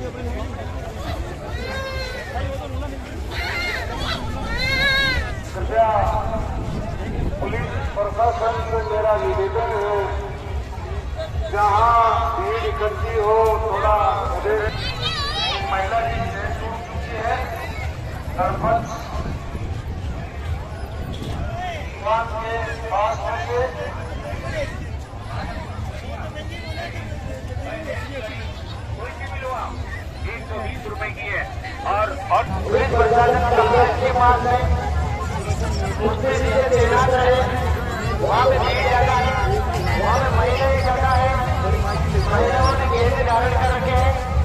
कृपया पुलिस प्रशासन से मेरा निवेदन है, जहाँ भीड़ इकट्ठी हो थोड़ा महिला जी छूट चुकी है। सरपंच के पास ₹20 की है और पुलिस प्रशासन के पास है, उससे नीचे देना है। वहाँ पे भीड़ ज्यादा है, वहाँ पे महिलाएं ज्यादा है, महिलाओं ने घेरे में धारण कर रखे हैं।